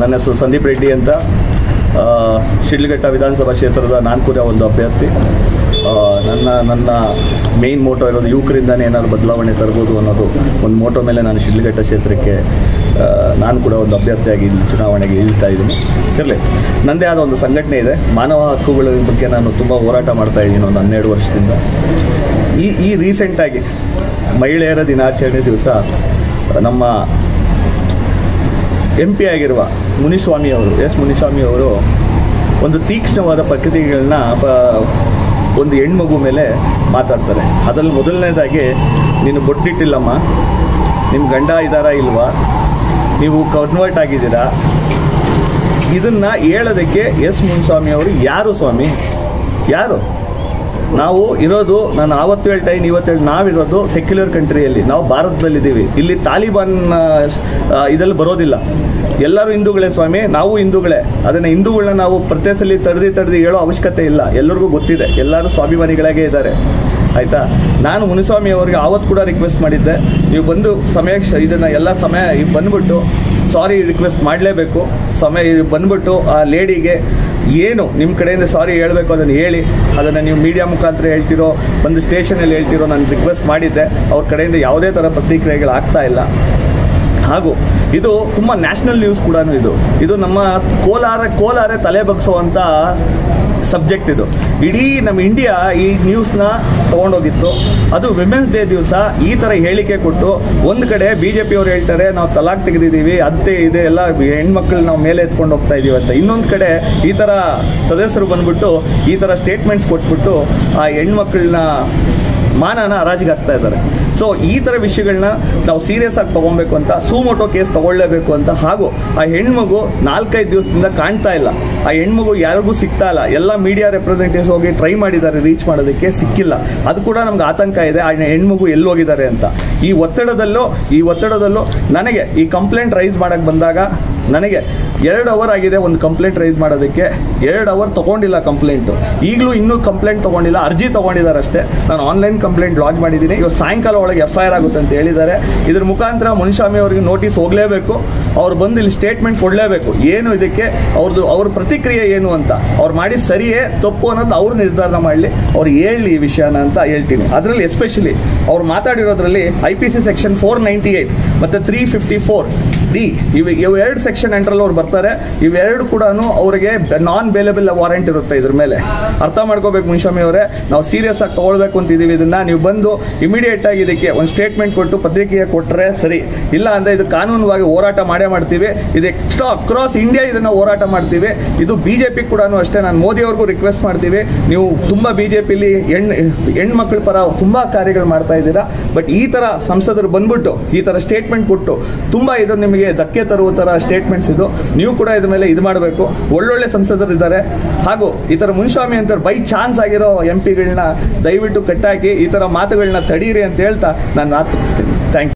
ನನ್ನ ಹೆಸರು ಸಂದೀಪ್ ರೆಡ್ಡಿ ಅಂತ ಶಿಡ್ಲಘಟ್ಟ ವಿಧಾನಸಭಾ ಕ್ಷೇತ್ರದ ನಾನು ಕೂಡ ಒಂದು ಅಭ್ಯರ್ಥಿ. ನನ್ನ ಮೇನ್ ಮೋಟೋ ಇರೋದು ಯುವಕರಿಂದನೇ ಏನಾದರೂ ಬದಲಾವಣೆ ತರ್ಬೋದು ಅನ್ನೋದು ಒಂದು ಮೋಟೋ ಮೇಲೆ ನಾನು ಶಿಡ್ಲಘಟ್ಟ ಕ್ಷೇತ್ರಕ್ಕೆ ನಾನು ಕೂಡ ಒಂದು ಅಭ್ಯರ್ಥಿಯಾಗಿ ಚುನಾವಣೆಗೆ ಇಳ್ತಾ ಇದ್ದೀನಿ. ಇರಲಿ, ನನ್ನದೇ ಆದ ಒಂದು ಸಂಘಟನೆ ಇದೆ, ಮಾನವ ಹಕ್ಕುಗಳ ಬಗ್ಗೆ ನಾನು ತುಂಬ ಹೋರಾಟ ಮಾಡ್ತಾ ಇದ್ದೀನಿ ಒಂದು 12 ವರ್ಷದಿಂದ. ಈ ರೀಸೆಂಟಾಗಿ ಮಹಿಳೆಯರ ದಿನಾಚರಣೆ ದಿವಸ ನಮ್ಮ MP ಆಗಿರುವ ಮುನಿಸ್ವಾಮಿ ಅವರು, ಮುನಿಸ್ವಾಮಿ ಅವರು ಒಂದು ತೀಕ್ಷ್ಣವಾದ ಪ್ರತಿಕ್ರಿಯೆಗಳನ್ನ ಒಂದು ಹೆಣ್ಮಗು ಮೇಲೆ ಮಾತಾಡ್ತಾರೆ. ಅದರಲ್ಲಿ ಮೊದಲನೇದಾಗಿ, ನೀನು ಬೊಟ್ಟಿಟ್ಟಿಲ್ಲಮ್ಮ, ನಿಮ್ಮ ಗಂಡ ಇದ್ದಾರಾ ಇಲ್ವಾ, ನೀವು ಕನ್ವರ್ಟ್ ಆಗಿದ್ದೀರಾ, ಇದನ್ನು ಹೇಳೋದಕ್ಕೆ ಮುನಿಸ್ವಾಮಿ ಅವರು ಯಾರು ಸ್ವಾಮಿ, ಯಾರು ನಾವು ಇರೋದು? ನಾನು ಆವತ್ತು ಹೇಳ್ತಾ ಇದ್ದೀನಿ, ಇವತ್ತು ಹೇಳಿ, ನಾವಿರೋದು ಸೆಕ್ಯುಲರ್ ಕಂಟ್ರಿಯಲ್ಲಿ, ನಾವು ಭಾರತದಲ್ಲಿದ್ದೀವಿ. ಇಲ್ಲಿ ತಾಲಿಬಾನ್ ಇದರಲ್ಲಿ ಬರೋದಿಲ್ಲ, ಎಲ್ಲರೂ ಹಿಂದೂಗಳೇ ಸ್ವಾಮಿ, ನಾವು ಹಿಂದೂಗಳೇ. ಅದನ್ನು ಹಿಂದೂಗಳನ್ನ ನಾವು ಪ್ರತ್ಯೇಕದಲ್ಲಿ ತಡೆದು ಹೇಳೋ ಅವಶ್ಯಕತೆ ಇಲ್ಲ, ಎಲ್ಲರಿಗೂ ಗೊತ್ತಿದೆ, ಎಲ್ಲರೂ ಸ್ವಾಭಿಮಾನಿಗಳಾಗೇ ಇದ್ದಾರೆ. ಆಯಿತಾ? ನಾನು ಮುನಿಸ್ವಾಮಿ ಅವರಿಗೆ ಆವತ್ತು ಕೂಡ ರಿಕ್ವೆಸ್ಟ್ ಮಾಡಿದ್ದೆ, ನೀವು ಬಂದು ಸಮಯ ಇದನ್ನು ಎಲ್ಲ ಸಮಯ ಬಂದುಬಿಟ್ಟು ಸಾರಿ ರಿಕ್ವೆಸ್ಟ್ ಮಾಡಲೇಬೇಕು, ಸಮಯ ಬಂದುಬಿಟ್ಟು ಆ ಲೇಡಿಗೆ ಏನು ನಿಮ್ಮ ಕಡೆಯಿಂದ ಸಾರಿ ಹೇಳಬೇಕು ಅದನ್ನು ಹೇಳಿ, ಅದನ್ನು ನೀವು ಮೀಡಿಯಾ ಮುಖಾಂತರ ಹೇಳ್ತಿರೋ ಒಂದು ಸ್ಟೇಷನಲ್ಲಿ ಹೇಳ್ತಿರೋ ನಾನು ರಿಕ್ವೆಸ್ಟ್ ಮಾಡಿದ್ದೆ. ಅವ್ರ ಕಡೆಯಿಂದ ಯಾವುದೇ ಥರ ಪ್ರತಿಕ್ರಿಯೆಗಳಾಗ್ತಾ ಇಲ್ಲ. ಹಾಗೂ ಇದು ತುಂಬ ನ್ಯಾಷನಲ್ ನ್ಯೂಸ್ ಕೂಡ. ಇದು ನಮ್ಮ ಕೋಲಾರೇ ತಲೆ ಬಗ್ಸುವಂಥ ಸಬ್ಜೆಕ್ಟ್. ಇದು ಇಡೀ ನಮ್ಮ ಇಂಡಿಯಾ ಈ ನ್ಯೂಸ್ನ ತೊಗೊಂಡೋಗಿತ್ತು. ಅದು ವಿಮೆನ್ಸ್ ಡೇ ದಿವಸ ಈ ಥರ ಹೇಳಿಕೆ ಕೊಟ್ಟು, ಒಂದು ಕಡೆ BJP ಅವ್ರು ಹೇಳ್ತಾರೆ ನಾವು ತಲಾಖ್ ತೆಗೆದಿದ್ದೀವಿ, ಅತ್ತೆ ಇದೆ, ಎಲ್ಲ ಹೆಣ್ಮಕ್ಳು ನಾವು ಮೇಲೆ ಎತ್ಕೊಂಡು ಹೋಗ್ತಾ ಇದ್ದೀವಿ ಅಂತ. ಇನ್ನೊಂದು ಕಡೆ ಈ ಥರ ಸದಸ್ಯರು ಬಂದ್ಬಿಟ್ಟು ಈ ಥರ ಸ್ಟೇಟ್ಮೆಂಟ್ಸ್ ಕೊಟ್ಬಿಟ್ಟು ಆ ಹೆಣ್ಮಕ್ಳನ್ನ ಮಾನನ ಹರಾಜಿಗೆ ಹಾಕ್ತಾ ಇದ್ದಾರೆ. ಸೊ ಈ ಥರ ವಿಷಯಗಳನ್ನ ನಾವು ಸೀರಿಯಸ್ ಆಗಿ ತೊಗೊಬೇಕು ಅಂತ, ಸುಮೋಟೋ ಕೇಸ್ ತೊಗೊಳ್ಳೇಬೇಕು ಅಂತ. ಹಾಗೂ ಆ ಹೆಣ್ಮಗು 4-5 ದಿವಸದಿಂದ ಕಾಣ್ತಾ ಇಲ್ಲ, ಆ ಹೆಣ್ಮಗು ಯಾರಿಗೂ ಸಿಗ್ತಾ ಇಲ್ಲ. ಎಲ್ಲ ಮೀಡಿಯಾ ರೆಪ್ರೆಸೆಂಟೇಟಿವ್ಸ್ ಹೋಗಿ ಟ್ರೈ ಮಾಡಿದ್ದಾರೆ ರೀಚ್ ಮಾಡೋದಕ್ಕೆ, ಸಿಕ್ಕಿಲ್ಲ. ಅದು ಕೂಡ ನಮ್ಗೆ ಆತಂಕ ಇದೆ, ಆ ಹೆಣ್ಮಗು ಎಲ್ಲೋಗಿದ್ದಾರೆ ಅಂತ. ಈ ಒತ್ತಡದಲ್ಲೂ ನನಗೆ ಈ ಕಂಪ್ಲೇಂಟ್ ರೈಸ್ ಮಾಡೋಕ್ಕೆ ಬಂದಾಗ ನನಗೆ 2 ಅವರ್ ಆಗಿದೆ ಒಂದು ಕಂಪ್ಲೇಂಟ್ ರೈಸ್ ಮಾಡೋದಕ್ಕೆ. 2 ಅವರ್ ತೊಗೊಂಡಿಲ್ಲ ಕಂಪ್ಲೇಂಟು, ಈಗಲೂ ಇನ್ನೂ ಕಂಪ್ಲೇಂಟ್ ತೊಗೊಂಡಿಲ್ಲ, ಅರ್ಜಿ ತೊಗೊಂಡಿದ್ದಾರೆ ಅಷ್ಟೇ. ನಾನು ಆನ್ಲೈನ್ ಕಂಪ್ಲೇಂಟ್ ಲಾಂಚ್ ಮಾಡಿದ್ದೀನಿ, ಇವತ್ತು ಸಾಯಂಕಾಲ ಒಳಗೆ FIR ಆಗುತ್ತೆ ಅಂತ ಹೇಳಿದ್ದಾರೆ. ಇದ್ರ ಮುಖಾಂತರ ಮುನಿಸ್ವಾಮಿ ಅವರಿಗೆ ನೋಟಿಸ್ ಹೋಗಲೇಬೇಕು, ಅವ್ರು ಬಂದು ಇಲ್ಲಿ ಸ್ಟೇಟ್ಮೆಂಟ್ ಕೊಡಲೇಬೇಕು, ಏನು ಇದಕ್ಕೆ ಅವ್ರ ಪ್ರತಿಕ್ರಿಯೆ ಏನು ಅಂತ, ಅವ್ರು ಮಾಡಿ ಸರಿಯೇ ತಪ್ಪು ಅನ್ನೋದು ಅವ್ರು ನಿರ್ಧಾರ ಮಾಡಲಿ, ಅವ್ರು ಹೇಳಿ ಈ ವಿಷಯನ ಅಂತ ಹೇಳ್ತೀನಿ. ಅದರಲ್ಲಿ ಎಸ್ಪೆಷಲಿ ಅವ್ರು ಮಾತಾಡಿರೋದ್ರಲ್ಲಿ IPC Section 498 ಮತ್ತು 354D ಇವೆರಡು ಸೆಕ್ಷನ್ ಎಂಟ್ರಲ್ಲಿ ಅವ್ರು ಬರ್ತಾರೆ. ಇವೆರಡು ಕೂಡ ಅವರಿಗೆ ನಾನ್ ಬೇಲೆಬಲ್ ವಾರಂಟ್ ಇರುತ್ತೆ. ಇದ್ರ ಮೇಲೆ ಅರ್ಥ ಮಾಡ್ಕೋಬೇಕು ಮುನಿಸ್ವಾಮಿ ಅವರೇ, ನಾವು ಸೀರಿಯಸ್ ಆಗಿ ತಗೊಳ್ಬೇಕು ಅಂತಿದ್ದೀವಿ ಇದನ್ನ. ನೀವು ಬಂದು ಇಮಿಡಿಯೇಟ್ ಆಗಿ ಇದಕ್ಕೆ ಒಂದು ಸ್ಟೇಟ್ಮೆಂಟ್ ಕೊಟ್ಟು ಪತ್ರಿಕೆಗೆ ಕೊಟ್ಟರೆ ಸರಿ, ಇಲ್ಲ ಅಂದ್ರೆ ಇದು ಕಾನೂನುವಾಗಿ ಹೋರಾಟ ಮಾಡೇ ಮಾಡ್ತೀವಿ. ಇದು ಎಕ್ಸ್ಟ್ರಾ ಅಕ್ರಾಸ್ ಇಂಡಿಯಾ ಇದನ್ನ ಹೋರಾಟ ಮಾಡ್ತೀವಿ. ಇದು BJP ಕೂಡ ಅಷ್ಟೇ, ನಾನು ಮೋದಿ ಅವ್ರಿಗೂ ರಿಕ್ವೆಸ್ಟ್ ಮಾಡ್ತೀವಿ, ನೀವು ತುಂಬಾ BJPಲಿ ಹೆಣ್ಮಕ್ಳ ಪರ ತುಂಬಾ ಕಾರ್ಯಗಳು ಮಾಡ್ತಾ ಇದ್ದೀರಾ, ಬಟ್ ಈ ತರ ಸಂಸದರು ಬಂದ್ಬಿಟ್ಟು ಈ ತರ ಸ್ಟೇಟ್ಮೆಂಟ್ ಕೊಟ್ಟು ತುಂಬಾ ಇದು ನಿಮಗೆ ಧಕ್ಕೆ ತರುವ ತರ ಸ್ಟೇಟ್ಮೆಂಟ್ಸ್ ಇದು. ನೀವು ಕೂಡ ಇದ್ರ ಮೇಲೆ ಇದು ಮಾಡಬೇಕು. ಒಳ್ಳೊಳ್ಳೆ ಸಂಸದರು ಇದ್ದಾರೆ. ಹಾಗೂ ಈ ತರ ಮುನಿಸ್ವಾಮಿ ಅಂತ ಬೈ ಚಾನ್ಸ್ ಆಗಿರೋ MP ಗಳನ್ನ ದಯವಿಟ್ಟು ಕಟ್ಟಾಕಿ ಈ ತರ ಮಾತುಗಳನ್ನ ತಡೀರಿ ಅಂತ ಹೇಳ್ತಾ ನಾನು ಮಾತು ಮುಗಿಸ್ತೀನಿ. Thank you.